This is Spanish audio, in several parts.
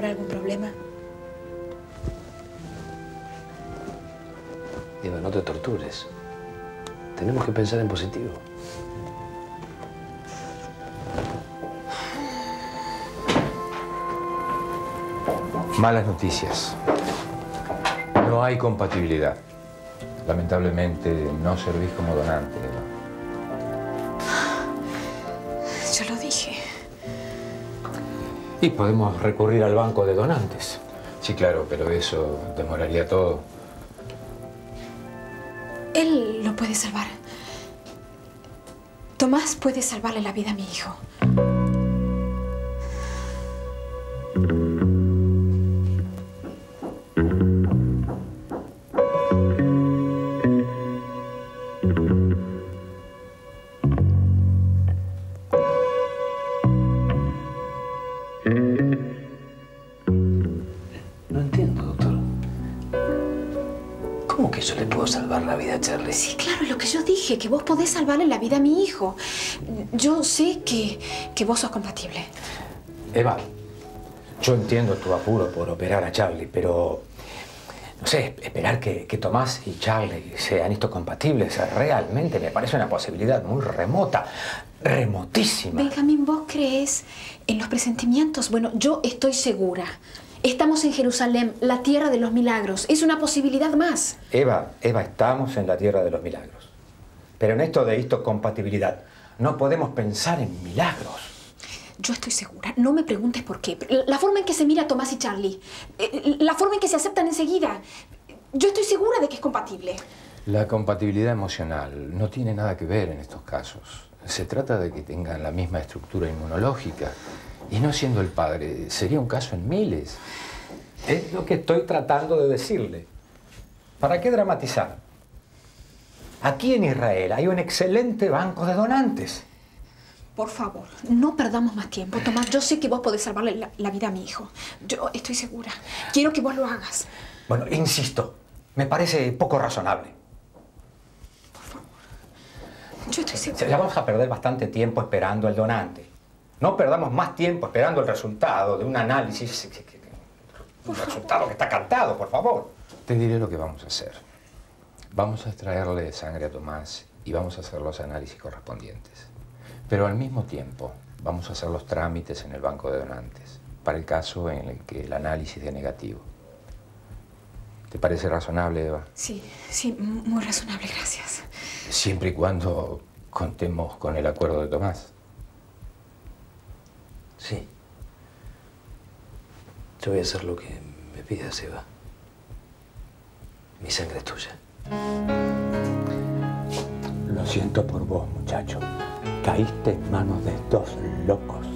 ¿Habrá algún problema? Eva, no te tortures. Tenemos que pensar en positivo. Malas noticias. No hay compatibilidad. Lamentablemente, no servís como donante, Eva. Yo lo dije. Y podemos recurrir al banco de donantes. Sí, claro, pero eso demoraría todo. Él lo puede salvar. Tomás puede salvarle la vida a mi hijo. Charlie. Sí, claro, lo que yo dije, que vos podés salvarle la vida a mi hijo. Yo sé que vos sos compatible. Eva, yo entiendo tu apuro por operar a Charlie, pero... no sé, esperar que Tomás y Charlie sean estos compatibles realmente me parece una posibilidad muy remota, remotísima. Benjamín, ¿vos crees en los presentimientos? Bueno, yo estoy segura. Estamos en Jerusalén, la tierra de los milagros. Es una posibilidad más. Eva, estamos en la tierra de los milagros. Pero en esto de histocompatibilidad, no podemos pensar en milagros. Yo estoy segura. No me preguntes por qué. La forma en que se mira a Tomás y Charlie. La forma en que se aceptan enseguida. Yo estoy segura de que es compatible. La compatibilidad emocional no tiene nada que ver en estos casos. Se trata de que tengan la misma estructura inmunológica. Y no siendo el padre, sería un caso en miles. Es lo que estoy tratando de decirle. ¿Para qué dramatizar? Aquí en Israel hay un excelente banco de donantes. Por favor, no perdamos más tiempo. Tomás, yo sé que vos podés salvarle la vida a mi hijo. Yo estoy segura. Quiero que vos lo hagas. Bueno, insisto, me parece poco razonable. Por favor. Yo estoy segura. Ya vamos a perder bastante tiempo esperando al donante. No perdamos más tiempo esperando el resultado de un análisis, un resultado que está cantado, por favor. Te diré lo que vamos a hacer. Vamos a extraerle sangre a Tomás y vamos a hacer los análisis correspondientes. Pero al mismo tiempo vamos a hacer los trámites en el banco de donantes para el caso en el que el análisis dé negativo. ¿Te parece razonable, Eva? Sí, muy razonable, gracias. Siempre y cuando contemos con el acuerdo de Tomás. Sí. Yo voy a hacer lo que me pidas, Eva. Mi sangre es tuya. Lo siento por vos, muchacho. Caíste en manos de estos locos.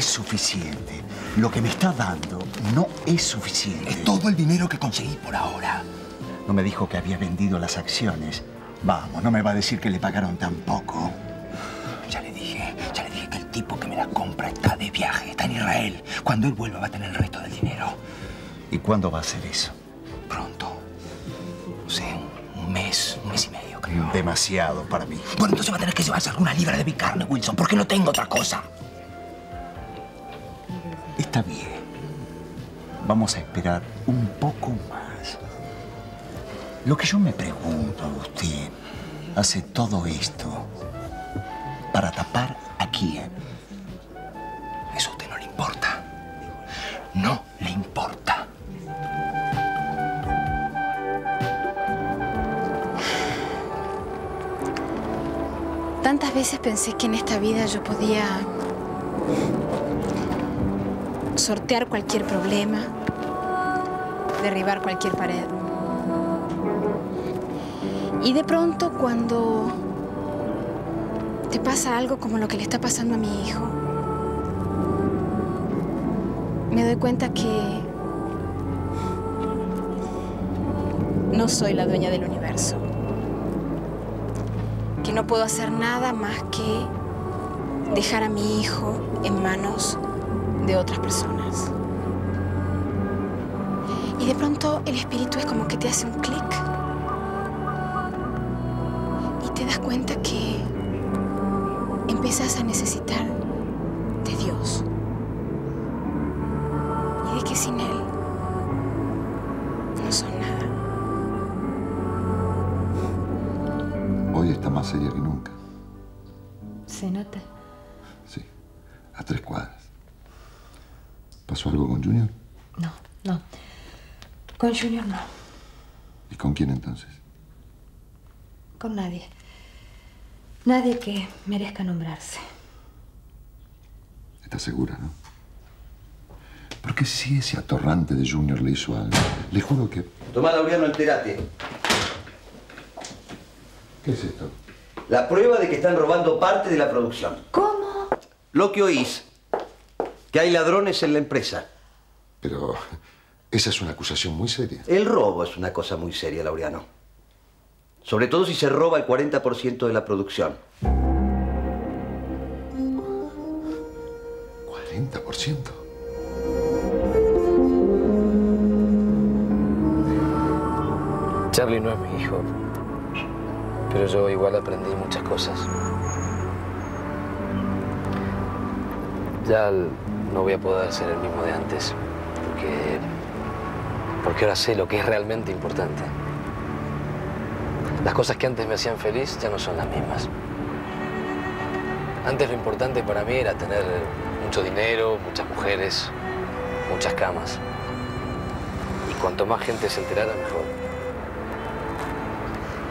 Suficiente. Lo que me está dando no es suficiente. Es todo el dinero que conseguí por ahora. No me dijo que había vendido las acciones. Vamos, no me va a decir que le pagaron tan poco. Ya le dije que el tipo que me la compra está de viaje, está en Israel. Cuando él vuelva va a tener el resto del dinero. ¿Y cuándo va a hacer eso? Pronto. No sé, un mes y medio, creo. Demasiado para mí. Bueno, entonces va a tener que llevarse alguna libra de mi carne, Wilson, porque no tengo otra cosa. Está bien. Vamos a esperar un poco más. Lo que yo me pregunto, Agustín, ¿hace todo esto para tapar a quién? Eso a usted no le importa. No le importa. Tantas veces pensé que en esta vida yo podía sortear cualquier problema, derribar cualquier pared. Y de pronto, cuando te pasa algo como lo que le está pasando a mi hijo, me doy cuenta que no soy la dueña del universo, que no puedo hacer nada más que dejar a mi hijo en manos de otras personas. Y de pronto el espíritu es como que te hace un clic y te das cuenta que empiezas a necesitar de Dios y de que sin Él no son nada. Hoy está más seria que nunca. ¿Se nota? Sí, a 3 cuadras. ¿Pasó algo con Junior? No. Con Junior no. ¿Y con quién entonces? Con nadie. Nadie que merezca nombrarse. ¿Estás segura, no? Porque si ese atorrante de Junior le hizo algo, le juro que... Tomá, Laureano, entérate. ¿Qué es esto? La prueba de que están robando parte de la producción. ¿Cómo? Lo que oís. Que hay ladrones en la empresa. Pero esa es una acusación muy seria. El robo es una cosa muy seria, Laureano. Sobre todo si se roba el 40% de la producción. ¿40%? Charlie no es mi hijo. Pero yo igual aprendí muchas cosas. Ya no voy a poder ser el mismo de antes, porque ahora sé lo que es realmente importante. Las cosas que antes me hacían feliz ya no son las mismas. Antes lo importante para mí era tener mucho dinero, muchas mujeres, muchas camas. Y cuanto más gente se enterara, mejor.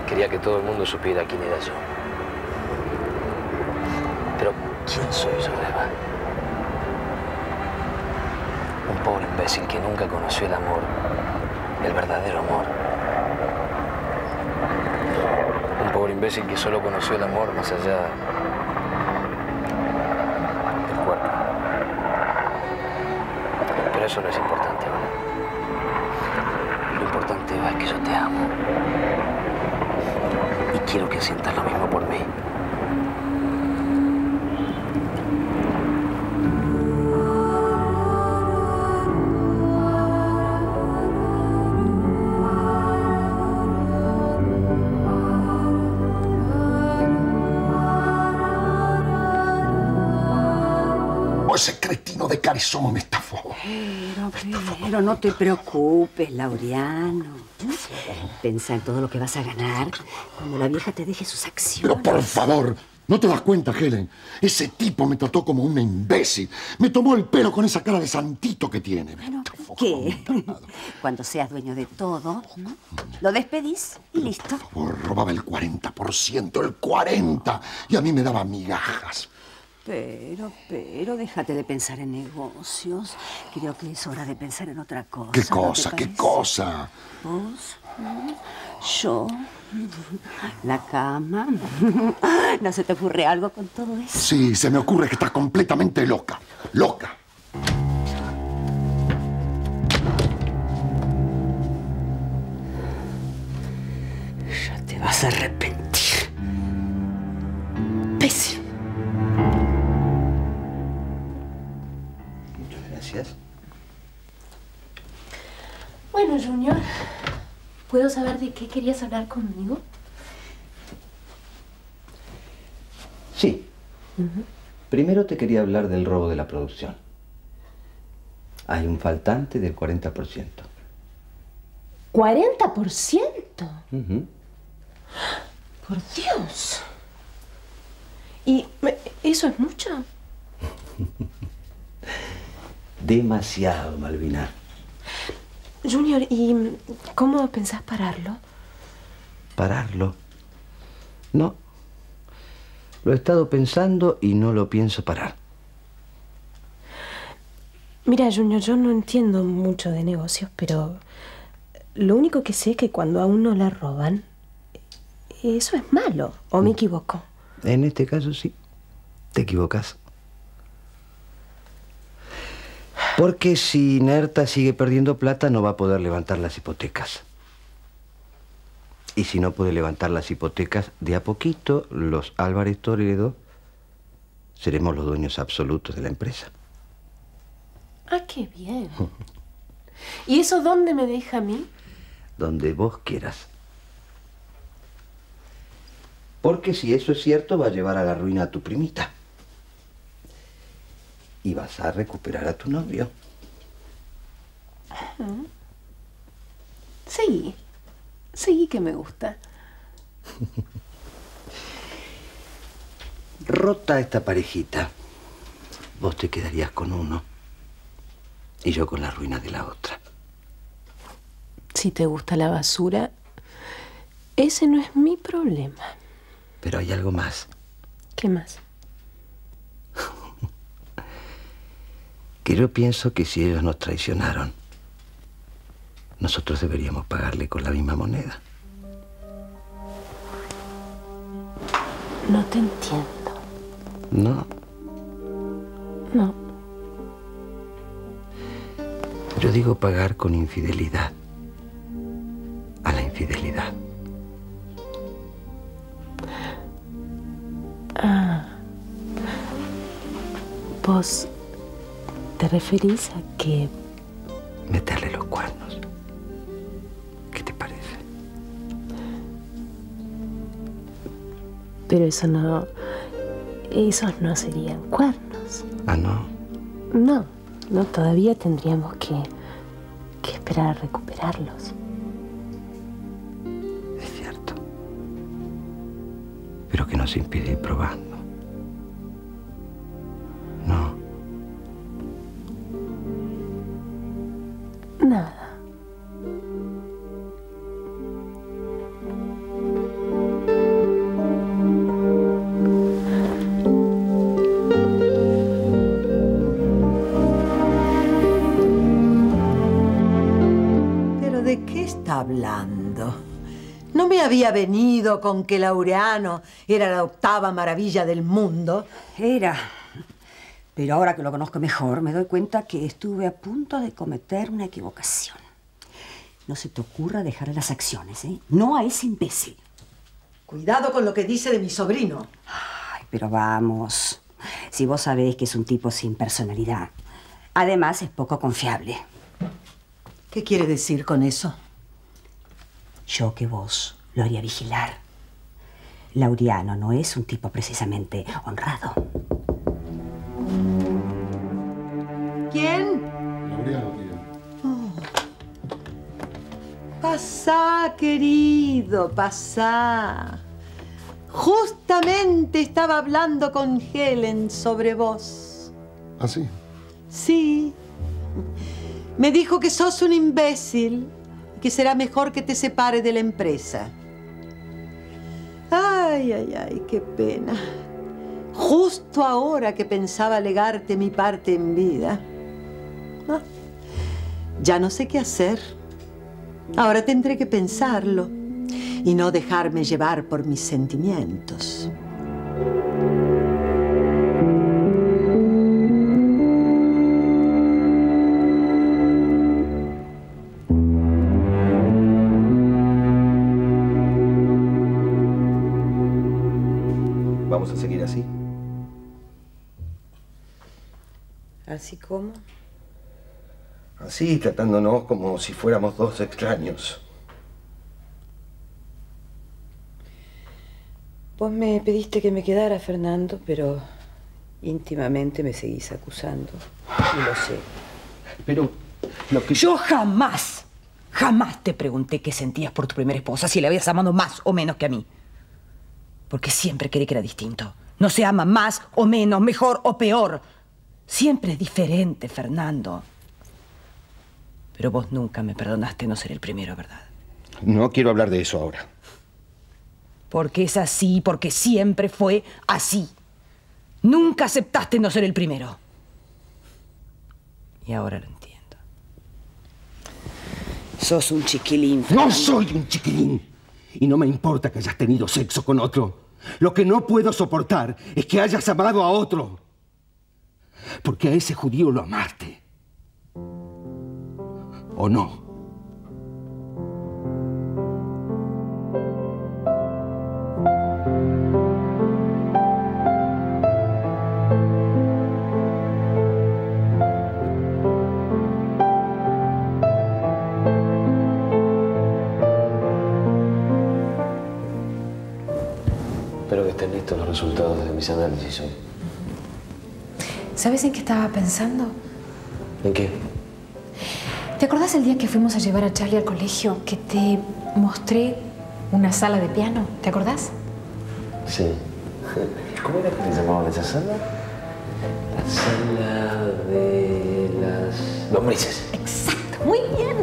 Quería que todo el mundo supiera quién era yo. Pero ¿quién soy yo, Eva? Un pobre imbécil que nunca conoció el amor, el verdadero amor. Un pobre imbécil que solo conoció el amor más allá del cuerpo. Pero eso no es importante, ¿vale? Lo importante, Eva, es que yo te amo. Y quiero que sientas lo mismo por mí. Carisomo me estafó. Pero no te preocupes, Laureano. Pensa en todo lo que vas a ganar cuando la vieja te deje sus acciones. Pero por favor, ¿no te das cuenta, Helen? Ese tipo me trató como una imbécil. Me tomó el pelo con esa cara de santito que tiene. Bueno, ¿qué? Cuando seas dueño de todo, ¿no? Lo despedís y listo. Por favor, robaba el 40%, el 40%. Y a mí me daba migajas. Pero, déjate de pensar en negocios. Creo que es hora de pensar en otra cosa. ¿Qué cosa? ¿No qué cosa? ¿Vos? ¿Yo? ¿La cama? ¿No se te ocurre algo con todo eso? Sí, se me ocurre que estás completamente loca. Loca. Ya te vas a arrepentir. Pésimo. Bueno, Junior, ¿puedo saber de qué querías hablar conmigo? Sí. Primero te quería hablar del robo de la producción. Hay un faltante del 40%. ¿40%? ¡Por Dios! ¿Y eso es mucho? Demasiado, Malvina. Junior, ¿y cómo pensás pararlo? ¿Pararlo? No. Lo he estado pensando y no lo pienso parar. Mira, Junior, yo no entiendo mucho de negocios, pero lo único que sé es que cuando a uno la roban, eso es malo, ¿o me equivoco? En este caso sí, te equivocas. Porque si Nerta sigue perdiendo plata, no va a poder levantar las hipotecas. Y si no puede levantar las hipotecas, de a poquito, los Álvarez Toledo seremos los dueños absolutos de la empresa. ¡Ah, qué bien! ¿Y eso dónde me deja a mí? Donde vos quieras. Porque si eso es cierto, va a llevar a la ruina a tu primita. Y vas a recuperar a tu novio. Sí. Sí que me gusta. Rota esta parejita. Vos te quedarías con uno. Y yo con la ruina de la otra. Si te gusta la basura, ese no es mi problema. Pero hay algo más. ¿Qué más? Que yo pienso que si ellos nos traicionaron, nosotros deberíamos pagarle con la misma moneda. No te entiendo. ¿No? No. Yo digo pagar con infidelidad a la infidelidad. Ah. Vos... ¿Te referís a que... meterle los cuernos? ¿Qué te parece? Pero eso no... esos no serían cuernos. ¿Ah, no? No, no, todavía tendríamos que esperar a recuperarlos. Es cierto. Pero que nos impide ir probando. Había venido con que Laureano era la octava maravilla del mundo. Era. Pero ahora que lo conozco mejor, me doy cuenta que estuve a punto de cometer una equivocación. No se te ocurra dejarle las acciones, ¿eh? No a ese imbécil. Cuidado con lo que dice de mi sobrino. Ay, pero vamos. Si vos sabés que es un tipo sin personalidad. Además, es poco confiable. ¿Qué quiere decir con eso? Yo que vos... lo haría vigilar. Laureano no es un tipo precisamente honrado. ¿Quién? Laureano, tía. Oh. Pasá, querido, pasá. Justamente estaba hablando con Helen sobre vos. ¿Ah, sí? Sí. Me dijo que sos un imbécil y que será mejor que te separes de la empresa. Ay, ay, ay, qué pena. Justo ahora que pensaba legarte mi parte en vida. Ah, ya no sé qué hacer. Ahora tendré que pensarlo y no dejarme llevar por mis sentimientos. ¿Vamos a seguir así? ¿Así cómo? Así, tratándonos como si fuéramos dos extraños. Vos me pediste que me quedara, Fernando, pero íntimamente me seguís acusando. Y lo sé. Pero lo que... Yo jamás, jamás te pregunté qué sentías por tu primera esposa, si la habías amado más o menos que a mí. Porque siempre creí que era distinto. No se ama más o menos, mejor o peor. Siempre es diferente, Fernando. Pero vos nunca me perdonaste no ser el primero, ¿verdad? No quiero hablar de eso ahora. Porque es así, porque siempre fue así. Nunca aceptaste no ser el primero. Y ahora lo entiendo. Sos un chiquilín, Fernando. ¡No soy un chiquilín! Y no me importa que hayas tenido sexo con otro. Lo que no puedo soportar es que hayas amado a otro. Porque a ese judío lo amaste. ¿O no? Los resultados de mis análisis hoy. ¿Sabes en qué estaba pensando? ¿En qué? ¿Te acordás el día que fuimos a llevar a Charlie al colegio que te mostré una sala de piano? ¿Te acordás? Sí. ¿Cómo era que te llamaban esa sala? La sala de las lombrices. Exacto, muy bien.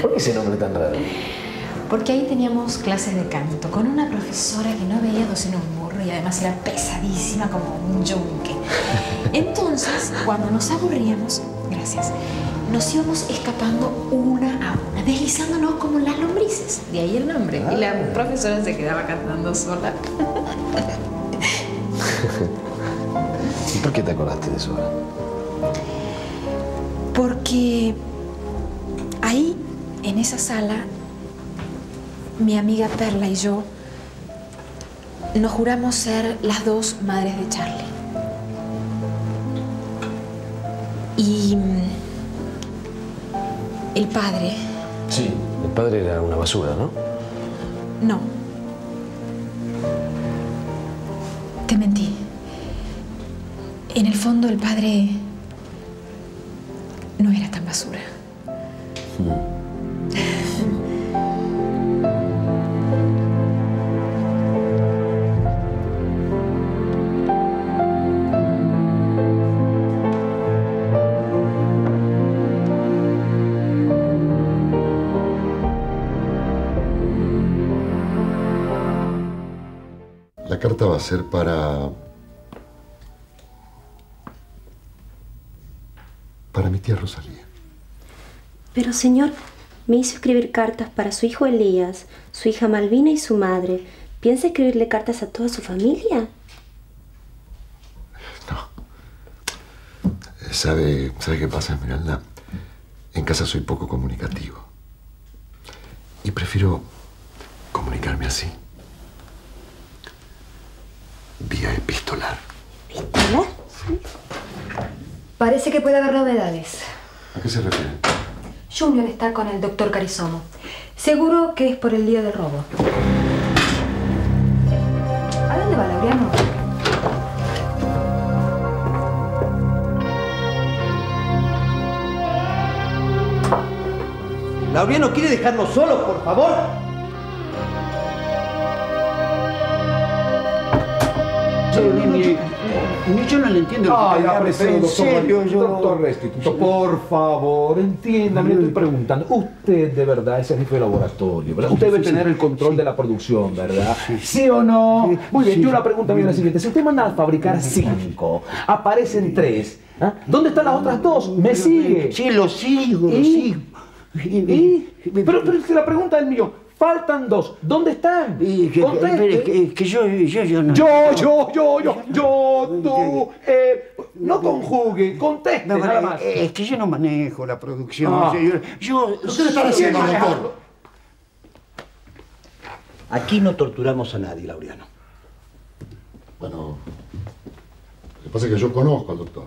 ¿Por qué ese nombre tan raro? Porque ahí teníamos clases de canto con una profesora que no veía dos en un burro y además era pesadísima como un yunque. Entonces, cuando nos aburríamos, gracias, nos íbamos escapando una a una, deslizándonos como las lombrices. De ahí el nombre. Ah. Y la profesora se quedaba cantando sola. ¿Y por qué te acordaste de eso? Porque ahí, en esa sala, mi amiga Perla y yo nos juramos ser las dos madres de Charlie. Y el padre... Sí, el padre era una basura, ¿no? No. Te mentí. En el fondo el padre no era tan basura. Mm. Va a ser para mi tía Rosalía. Pero señor, me hizo escribir cartas para su hijo Elías, su hija Malvina y su madre. ¿Piensa escribirle cartas a toda su familia? No. ¿Sabe qué pasa, Miranda? En casa soy poco comunicativo. Y prefiero comunicarme así. Vía epistolar. ¿Epistolar? Sí. Parece que puede haber novedades. ¿A qué se refiere? Junior está con el doctor Carisomo. Seguro que es por el día del robo. ¿A dónde va, Laureano? Laureano, ¿quiere dejarnos solos, por favor? Yo no le entiendo. Ay, doctor Restituto, por favor, entiéndame, estoy preguntando. Usted de verdad es el jefe de laboratorio, ¿verdad? Usted debe tener el control de la producción, ¿verdad? ¿Sí o no? Muy bien, yo la pregunta viene la siguiente. Si usted manda a fabricar 5, aparecen 3, ¿ah? ¿Dónde están las otras 2? ¿Me sigue? Sí, lo sigo, lo sigo. ¿Y? Pero la pregunta es mío. Faltan 2. ¿Dónde están? No conjugue, conteste, no, nada más. Es que yo no manejo la producción. Ah. ¿Qué le está haciendo, doctor? Aquí no torturamos a nadie, Laureano. Bueno, lo que pasa es que yo conozco al doctor.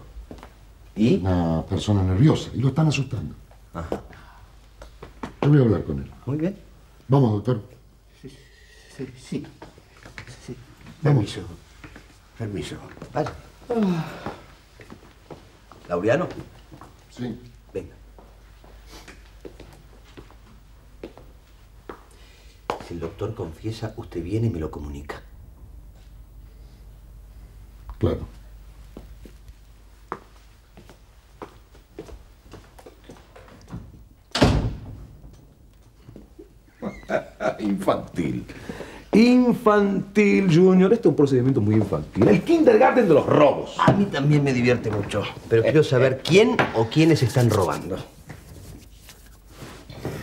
¿Y? Una persona nerviosa y lo están asustando. Ajá. Yo voy a hablar con él. Muy bien. Vamos, doctor. Sí. Permiso. Vamos. Permiso. Vale. ¿Laureano? Sí. Venga. Si el doctor confiesa, usted viene y me lo comunica. Claro. Infantil. Infantil, Junior. Este es un procedimiento muy infantil. El kindergarten de los robos. A mí también me divierte mucho. Pero quiero saber quién o quiénes están robando.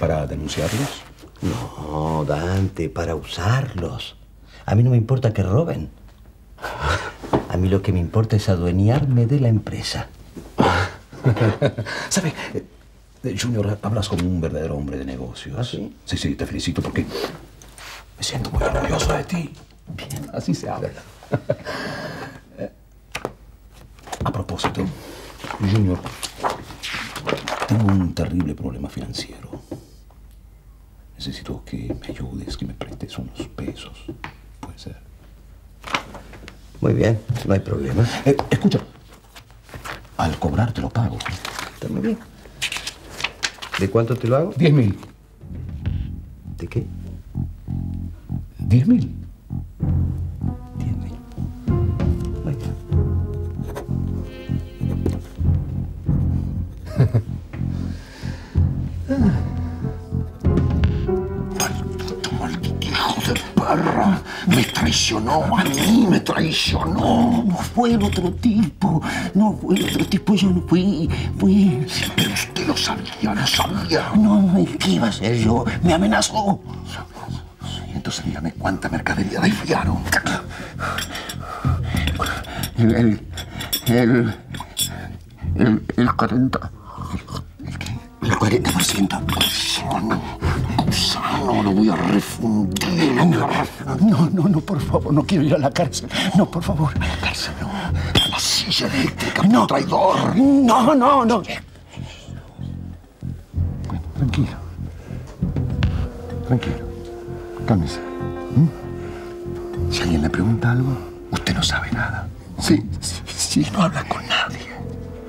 ¿Para denunciarlos? No, Dante, para usarlos. A mí no me importa que roben. A mí lo que me importa es adueñarme de la empresa. ¿Sabe? Junior, hablas como un verdadero hombre de negocios. ¿Ah, sí? Sí, te felicito porque me siento muy orgulloso de ti. Bien, así se habla. A propósito, Junior, tengo un terrible problema financiero. Necesito que me ayudes, que me prestes unos pesos. Puede ser. Muy bien, no hay problema. Escucha, al cobrar te lo pago. Está muy bien. ¿De cuánto te lo hago? 10.000. ¿De qué? 10.000. 10.000. Ahí está. Maldito hijo de perra. Me traicionó a mí, me traicionó. No fue el otro tipo. Yo no fui. Pero usted lo sabía, No, ¿qué iba a hacer yo? Me amenazó. Entonces dígame cuánta mercadería desviaron. El 40. ¿El qué? El 40%. No, lo voy a refundir. No, por favor, no quiero ir a la cárcel. No, por favor. A la cárcel, no. A la silla eléctrica, no, traidor. No. Bueno, tranquilo. Cálmese. ¿Mm? Si alguien le pregunta algo, usted no sabe nada. Sí. No habla con nadie.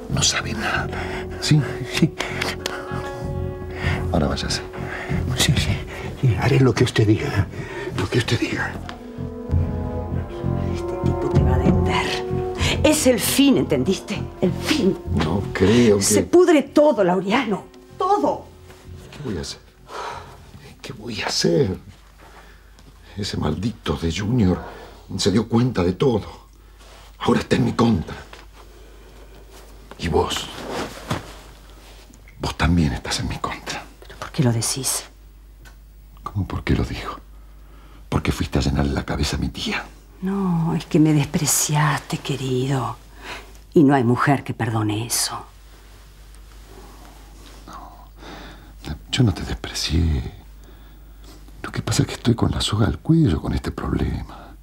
No sabe nada. Sí. Ahora váyase. Sí, haré lo que usted diga. Este tipo te va a vender. Es el fin, ¿entendiste? El fin. No creo que... Se pudre todo, Laureano. Todo. ¿Qué voy a hacer? Ese maldito de Junior se dio cuenta de todo. Ahora está en mi contra. Y vos... Vos también estás en mi contra. ¿Pero por qué lo decís? ¿Cómo por qué lo digo? Porque fuiste a llenarle la cabeza a mi tía. No, es que me despreciaste, querido. Y no hay mujer que perdone eso. No, yo no te desprecié. Lo que pasa es que estoy con la soga al cuello con este problema.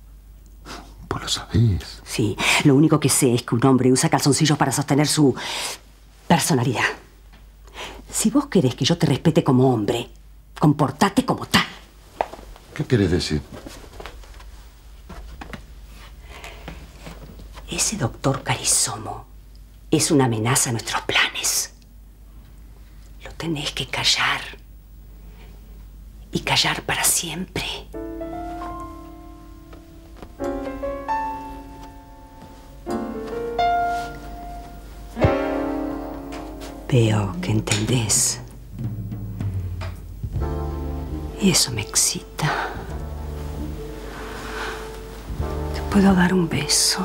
Vos lo sabés. Sí, lo único que sé es que un hombre usa calzoncillos para sostener su personalidad. Si vos querés que yo te respete como hombre, comportate como tal. ¿Qué querés decir? Ese doctor Carisomo es una amenaza a nuestros planes. Lo tenés que callar. y callar para siempre. Veo que entendés. Y eso me excita. Te puedo dar un beso.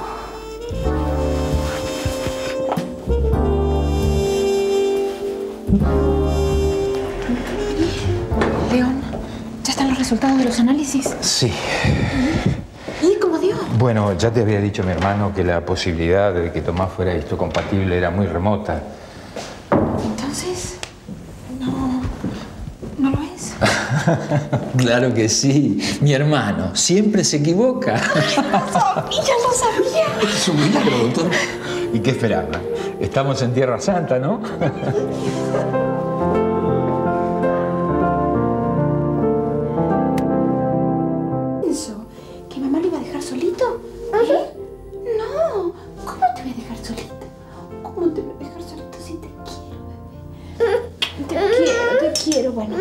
León, ¿ya están los resultados de los análisis? Sí. ¿Y cómo dio? Bueno, ya te había dicho mi hermano que la posibilidad de que Tomás fuera histocompatible era muy remota. Claro que sí. Mi hermano siempre se equivoca. ¡Ya lo sabía! Es un milagro, doctor. ¿Y qué esperaba? Estamos en Tierra Santa, ¿no? ¿Eso? ¿Que mamá lo iba a dejar solito? ¿Eh? No. ¿Cómo te voy a dejar solita? ¿Cómo te voy a dejar solito si te quiero, bebé? Te quiero, bueno.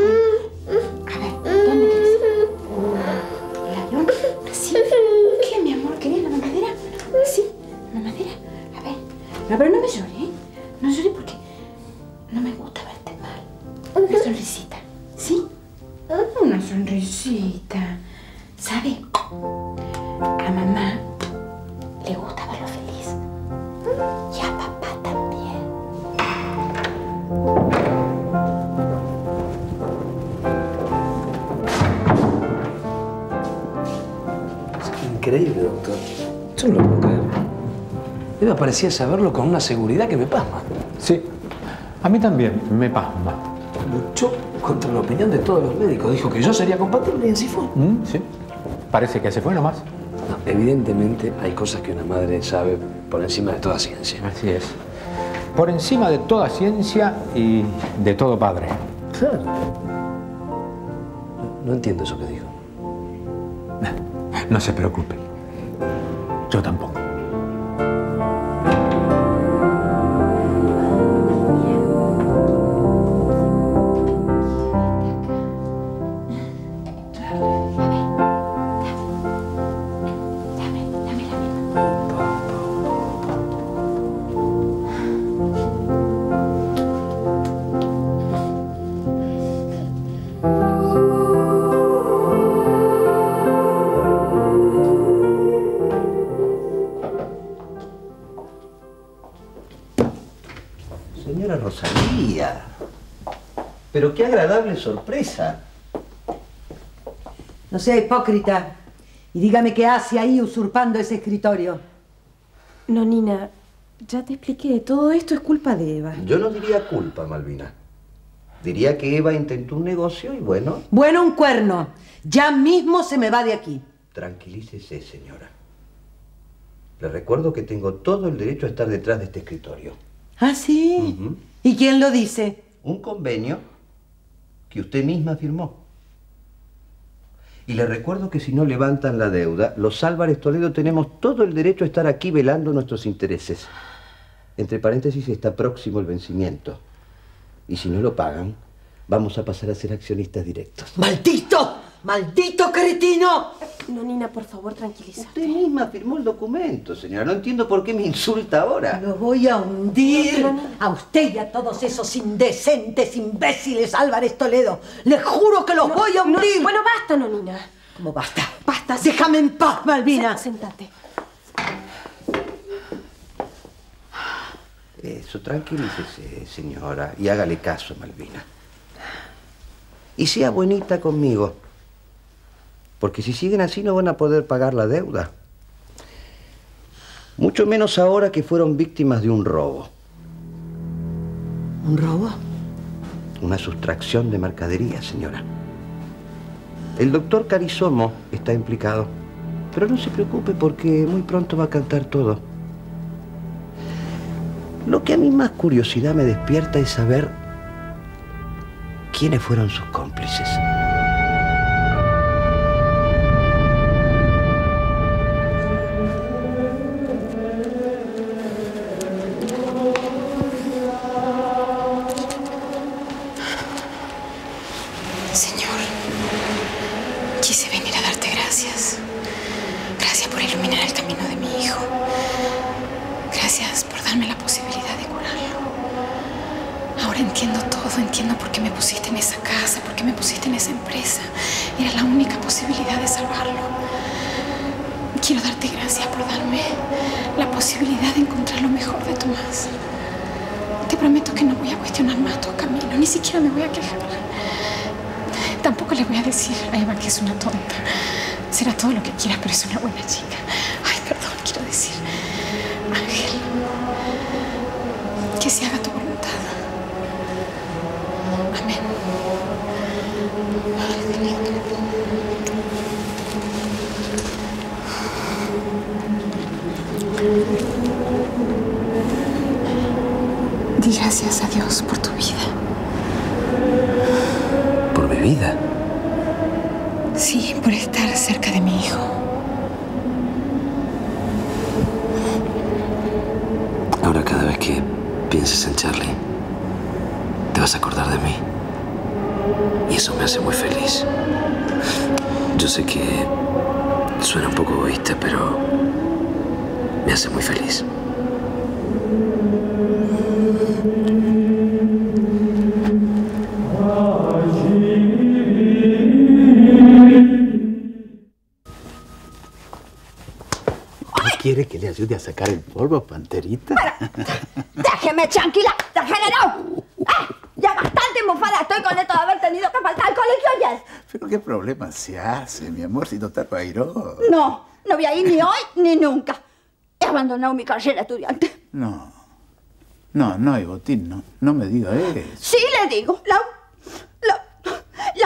Parecía saberlo con una seguridad que me pasma. Sí, a mí también me pasma. Luchó contra la opinión de todos los médicos. Dijo que yo sería compatible y así fue. Sí, parece que así fue nomás. No, evidentemente hay cosas que una madre sabe por encima de toda ciencia. Así es. Por encima de toda ciencia y de todo padre. Claro. No entiendo eso que dijo. No se preocupe. Yo tampoco. Rosalía, pero qué agradable sorpresa. No sea hipócrita y dígame qué hace ahí usurpando ese escritorio. No, Nina, ya te expliqué, todo esto es culpa de Eva. Yo no diría culpa, Malvina. Diría que Eva intentó un negocio y bueno... Bueno, un cuerno. Ya mismo se me va de aquí. Tranquilícese, señora. Le recuerdo que tengo todo el derecho a estar detrás de este escritorio. ¿Ah, sí? Uh-huh. ¿Y quién lo dice? Un convenio que usted misma firmó. Y le recuerdo que si no levantan la deuda, los Álvarez Toledo tenemos todo el derecho a estar aquí velando nuestros intereses. Entre paréntesis, está próximo el vencimiento. Y si no lo pagan, vamos a pasar a ser accionistas directos. ¡Maldito! ¡Maldito cretino! No, Nina, por favor, tranquilízate. Usted misma firmó el documento, señora. No entiendo por qué me insulta ahora. Lo voy a hundir a usted y a todos esos indecentes, imbéciles, Álvarez Toledo. Les juro que los voy a hundir. No, bueno, basta, no, Nina. ¿Cómo basta? Basta. Déjame en paz, Malvina. Séntate. Eso, tranquilícese, señora. Y hágale caso, Malvina. Y sea buenita conmigo. Porque si siguen así no van a poder pagar la deuda. Mucho menos ahora que fueron víctimas de un robo. ¿Un robo? Una sustracción de mercadería, señora. El doctor Carisomo está implicado. Pero no se preocupe porque muy pronto va a cantar todo. Lo que a mí más curiosidad me despierta es saber quiénes fueron sus cómplices. Señor. Ahora entiendo todo, entiendo por qué me pusiste en esa casa, por qué me pusiste en esa empresa. Era la única posibilidad de salvarlo. Quiero darte gracias por darme la posibilidad de encontrar lo mejor de Tomás. Te prometo que no voy a cuestionar más tu camino, ni siquiera me voy a quejar. Tampoco le voy a decir a Eva que es una tonta. Será todo lo que quieras, pero es una buena chica. Ay, perdón, quiero decir, Ángel, que se haga tu voluntad. Amén. Di gracias a Dios por tu vida. ¿Por mi vida? Sí, por estar cerca de mi hijo. Ahora cada vez que pienses en Charlie, te vas a acordar de mí. Y eso me hace muy feliz. Yo sé que suena un poco egoísta, pero me hace muy feliz. ¿Quiere que le ayude a sacar el polvo, panterita? ¡Déjeme tranquila, degenerado! Ya bastante mofada estoy con esto de haber tenido que faltar al colegio ayer. Pero qué problema se hace, mi amor, si no está para ir hoy. No, no voy a ir ni hoy ni nunca. He abandonado mi carrera estudiante. No, no, no, Igotín, no, no me diga eso. Sí le digo, la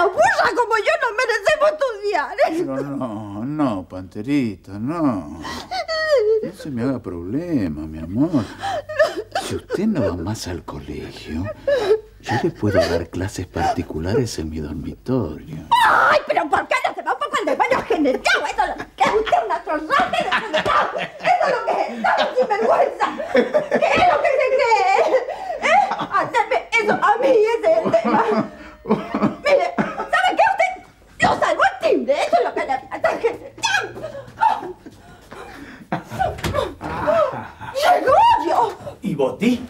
burra como yo no merecemos estudiar. Pero no, no, panterito, no. No se me haga problema, mi amor. Si usted no va más al colegio, yo le puedo dar clases particulares en mi dormitorio. ¡Ay, pero por qué no se va un poco al demonio generado! ¡Eso es lo que es usted, una torrante de generado! ¡Eso es lo que es! ¡Dame sinvergüenza! ¿Qué es lo que se cree? ¿Eh? ¡Hacerme eso a mí ese es el tema! Mire, ¿sabe qué? Usted lo salvó el timbre. Eso es lo que le falta al generado. ¡Gregorio! ¿Igotí?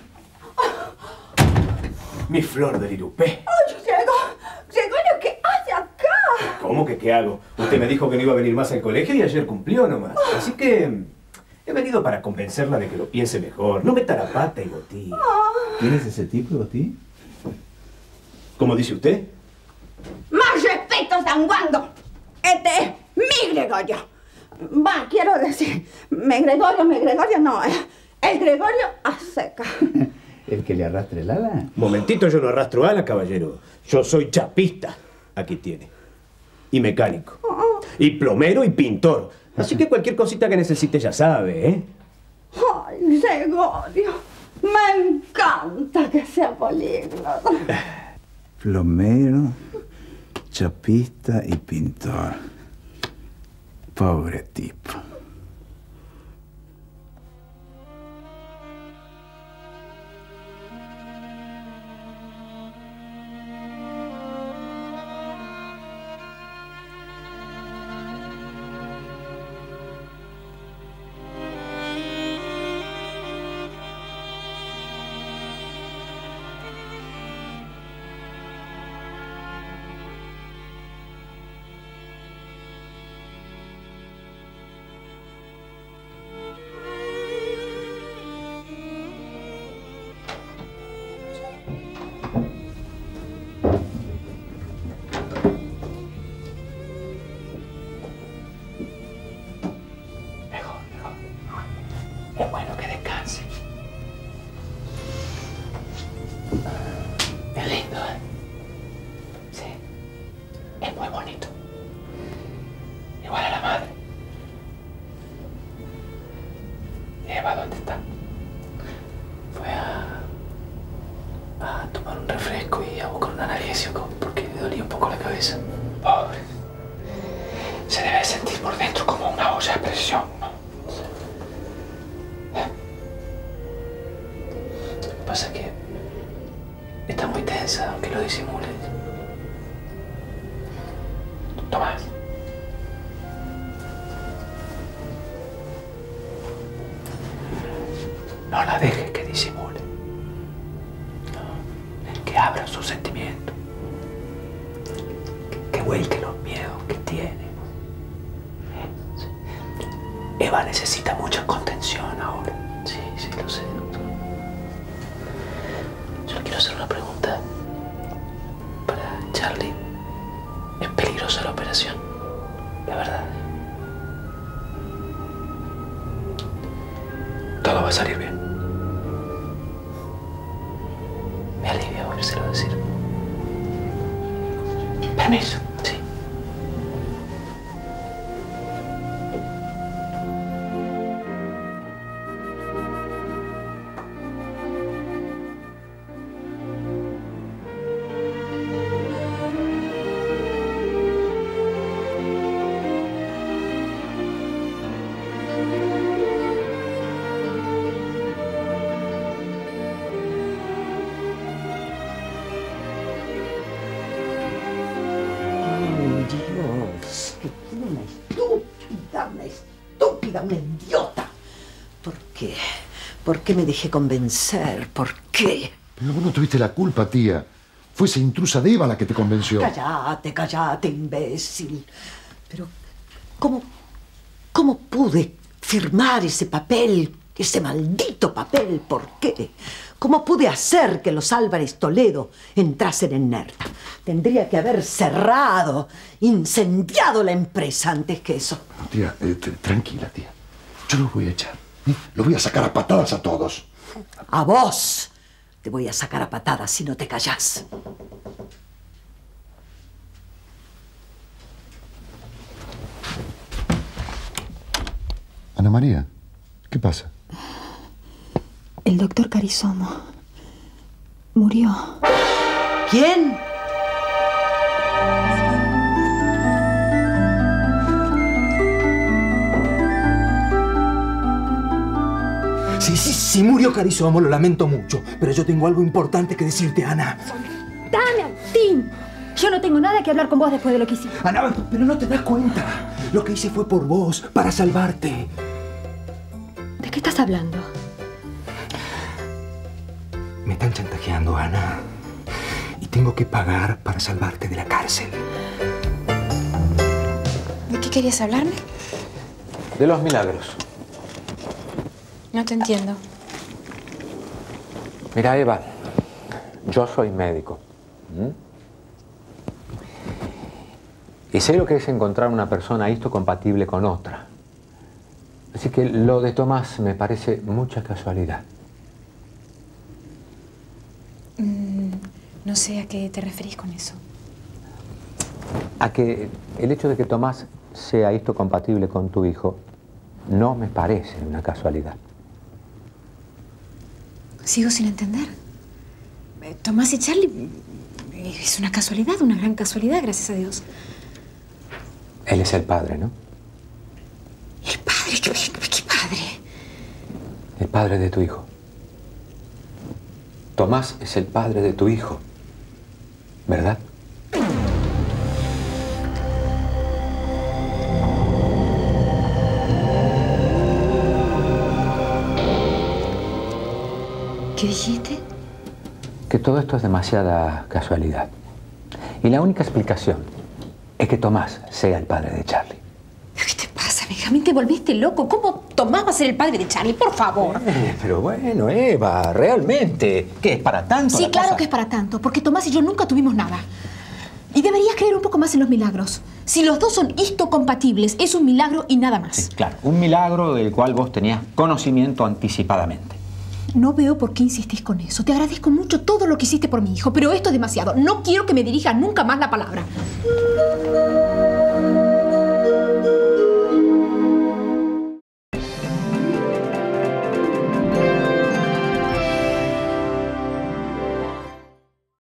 Mi flor del irupé. ¡Ay, Gregorio, ¿qué hace acá? ¿Cómo que qué hago? Usted me dijo que no iba a venir más al colegio y ayer cumplió nomás. Así que he venido para convencerla de que lo piense mejor. No meta la pata, Igotí. ¿Quién es ese tipo, Igotí? ¿Cómo dice usted? ¡Más respeto, sanguando! Este es mi Gregorio. Va, quiero decir, mi Gregorio no, el Gregorio a seca. ¿El que le arrastre el ala? Momentito, yo no arrastro ala, caballero. Yo soy chapista, aquí tiene. Y mecánico. Y plomero y pintor. Así que cualquier cosita que necesite ya sabe, ¿eh? Ay, Gregorio, me encanta que sea políglota. Plomero, chapista y pintor. Pobre tipo. abran sus sentimientos, que vuelque los miedos que tiene. Sí. Eva necesita mucha contención ahora. Sí, sí, lo sé, doctor. Yo le quiero hacer una pregunta para Charlie. Es peligrosa la operación, la verdad. Todo va a salir bien. Me alivia oírselo decir. Permiso. Sí. ¿Por qué me dejé convencer? ¿Por qué? Pero vos no tuviste la culpa, tía. Fue esa intrusa de Eva la que te convenció. Cállate, cállate, imbécil. Pero, ¿cómo pude firmar ese papel? Ese maldito papel, ¿por qué? ¿Cómo pude hacer que los Álvarez Toledo entrasen en Nerta? Tendría que haber cerrado, incendiado la empresa antes que eso. No, tía, tranquila, tía. Yo los voy a echar. Los voy a sacar a patadas a todos. A vos te voy a sacar a patadas si no te callás. Ana María, ¿qué pasa? El doctor Carisomo murió. ¿Quién? Si murió Carisomo, lo lamento mucho, pero yo tengo algo importante que decirte, Ana. ¡Soltame al fin! Yo no tengo nada que hablar con vos después de lo que hiciste. Ana, pero no te das cuenta. Lo que hice fue por vos, para salvarte. ¿De qué estás hablando? Me están chantajeando, Ana. Y tengo que pagar para salvarte de la cárcel. ¿De qué querías hablarme? De los milagros. No te entiendo. Mira, Eva, yo soy médico. Y sé lo que es encontrar una persona histocompatible con otra. Así que lo de Tomás me parece mucha casualidad. No sé a qué te referís con eso. A que el hecho de que Tomás sea histocompatible con tu hijo no me parece una casualidad. Sigo sin entender. Tomás y Charlie es una casualidad, una gran casualidad, gracias a Dios. Él es el padre, ¿no? ¿El padre? ¿Qué padre? El padre de tu hijo. Tomás es el padre de tu hijo, ¿verdad? ¿Qué dijiste? Que todo esto es demasiada casualidad. Y la única explicación es que Tomás sea el padre de Charlie. ¿Pero qué te pasa, Benjamín? Te volviste loco. ¿Cómo Tomás va a ser el padre de Charlie? Por favor. Pero bueno, Eva, realmente. ¿Qué es para tanto? Sí, claro que es para tanto, porque Tomás y yo nunca tuvimos nada. Y deberías creer un poco más en los milagros. Si los dos son histocompatibles, es un milagro y nada más. Sí, claro, un milagro del cual vos tenías conocimiento anticipadamente. No veo por qué insistís con eso. Te agradezco mucho todo lo que hiciste por mi hijo, pero esto es demasiado. No quiero que me dirijas nunca más la palabra.